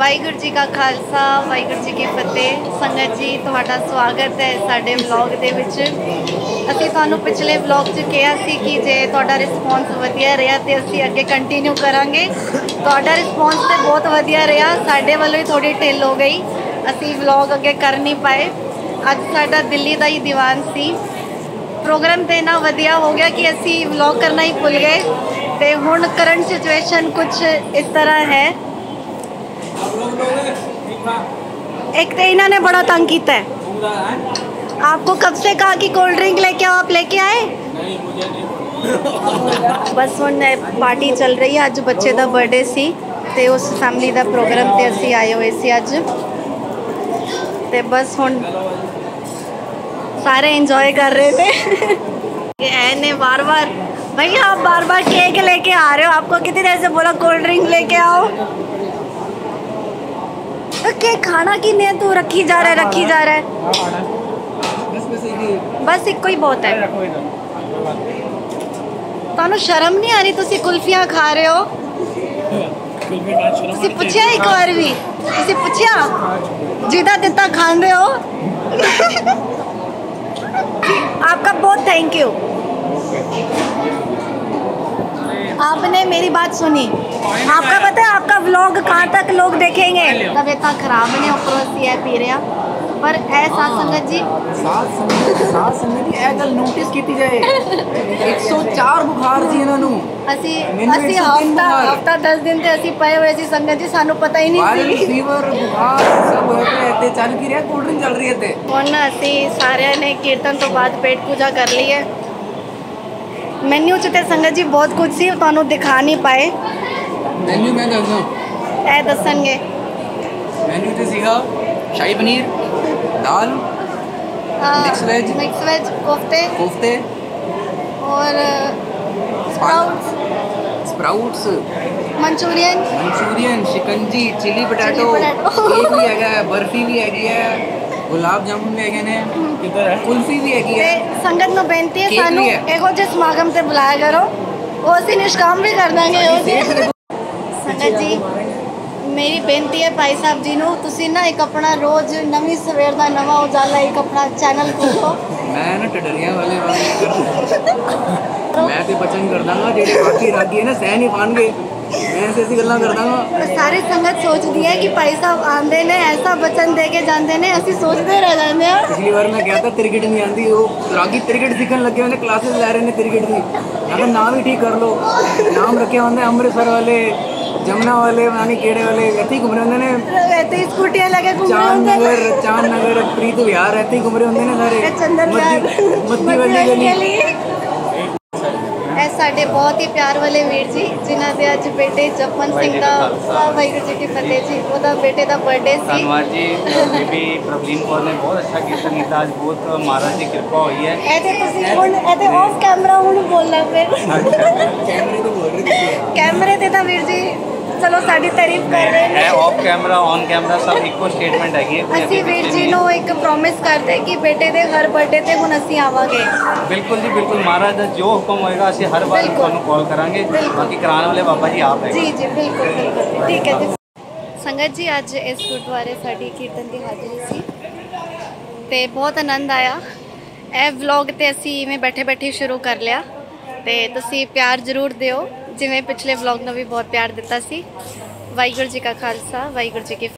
वाहिगुरू जी का खालसा वाहिगुरू जी की फतेह। संगत जी तुहाडा स्वागत है साडे ब्लॉग दे विच। असीं तुहानूं पिछले ब्लॉग च किहा सी कि जे तुहाडा रिस्पॉन्स वधिया रहा तो असीं अगे कंटिन्यू करांगे। तुहाडा रिस्पॉन्स तो बहुत वधिया रहा, साडे वल्लों ही थोड़ी ढिल हो गई, असीं ब्लॉग अगे कर नहीं पाए। अज साडा दिल्ली दा ही दीवान सी प्रोग्राम तो इन्ना वधिया हो गया कि असीं ब्लॉग करना ही भुल गए। तो हुण करंट सिचुएशन कुछ इस तरह है। एक तो इन्होंने बड़ा तंग किया है। आपको कब से कहा कि कोल्ड ड्रिंक लेके आओ, आप लेके आए? बस हुण पार्टी चल रही है। अज बच्चे का बर्थडे सी ते उस फैमिली का प्रोग्राम ते असी आए हुए सी अज। ते बस हुण सारे इंजॉय कर रहे थे। ऐने बार बार भैया आप बार बार केक लेके आ रहे हो, आपको कितनी देर से बोला कोल्ड ड्रिंक लेके आओ? के खाना की नहीं तू रखी जा रहा है, रखी जा रहा है। बस एक ही बहुत है। तुहानू शर्म नहीं आ रही? तुसी कुल्फियां खा रहे हो। तुसी पूछिया एक बार भी? तुसी पूछिया जिदा दिता खान रहे हो? आपका बहुत थैंक यू, आपने मेरी बात सुनी। आपका पता है आपका व्लॉग कहाँ तक लोग देखेंगे? तबीयत खराब ने ऊपरों सी है पी रहा पर ऐ संगत जी संगत जी ऐ गल नोटिस कीती जाए 104 बुखार जी इन्हां नूं असि हफ्ता 10 दिन ते असि पए होए सी संगत जी, सानू पता ही नहीं सी। फीवर बुखार सब होए पे ते चल की रहा, कोल्ड ड्रिंक चल रही है। ते हुण असि सारे ने कीर्तन तो बाद पेट पूजा कर ली है। मेन्यू च ते संगत जी बहुत कुछ सी, तुहानू दिखा नहीं पाए। मेन्यू मैं दसदा ऐ दसणगे। मेन्यू ते सीगा शाही पनीर, दाल, मिक्स वेज, कोफ्ते और स्प्राउट्स, मंचूरियन, शिकंजी, चिली पटाटो, केक भी हैगा, बर्फी भी हैगी है, गुलाब जामुन भी हैगे ने, कुल्फी भी हैगी है। संगत नु बेनती है सानू एगो जे समागम से बुलाया करो, वो असी निष्काम भी कर देंगे। संगत जी मेरी बेनती है भाई साहब जी नूं, तुसीं ना एक अपना रोज़ नवीं सवेर दा नवां उजाला एक अपना चैनल खोलो। मैं ना टटरियां वाले मैं ते बचन कर दांगा, जेडे बाकी रागी है ना सह नहीं पाणगे, मैं ऐसी गल्लां कर दांगा। सारी संगत सोचदी है कि भाई साहब आंदे ने ऐसा बचन दे के जांदे ने, असीं सोचदे रह जांदे हां। पिछली बार मैं कहता क्रिकेट नहीं आंदी, वो रागी क्रिकेट सीखन लगे होने, क्लासेस लै रहे ने क्रिकेट दी। अगर नाम ही ठीक कर लो, नाम रखे होंदे अमृतसर वाले, जमुना वाले, मानी केड़े वाले, ऐसे घूम रहे होंगे ने, ऐसे स्कूटियां लेके घूम रहे होंगे। चांद नगर प्रीत विहार ऐसे घूम रहे होंगे ने सारे। चंदन गली साढ़े बहुत ही प्यार वाले वीर जी जिन्हां दे अज बेटे जपन सिंह दा वाहिगुरू जी की फतेह जी उहदा बेटे दा बर्थडे सी। धन्यवाद जी। बीबी प्रवीण कौर ने बहुत अच्छा कीर्तन कीता अज, बहुत महाराज की कृपा हुई है। ऐ ते तुसीं हुण ऐ ते ऑफ कैमरा हुण बोलना पे कैमरे ते दा वीर जी चलो साडी तारीफ कर रहे हैं। ऑफ कैमरा ऑन कैमरा सब इक्को स्टेटमेंट हैगी है। असीं वीर जी नूं एक प्रॉमिस करते कि बेटे दे हर बर्थडे ते हुण असीं आवांगे। बिल्कुल जी बिल्कुल, महाराज दा जो हुक्म होएगा असीं हर बार तुहानूं कॉल करांगे। बाकी कराने वाले बाबा जी आप है। जी जी बिल्कुल बिल्कुल ठीक है जी। संगत जी अज इस गुरुद्वारे साडी कीर्तन दी हाजिरी सी ते बहुत आनंद आया। ए व्लॉग ते असीं इवें बैठे बैठे शुरू कर लिया ते तुसीं प्यार जरूर दिओ जिवें पिछले व्लॉग में भी बहुत प्यार दिता सी। वाहिगुरू जी का खालसा वाहिगुरू जी की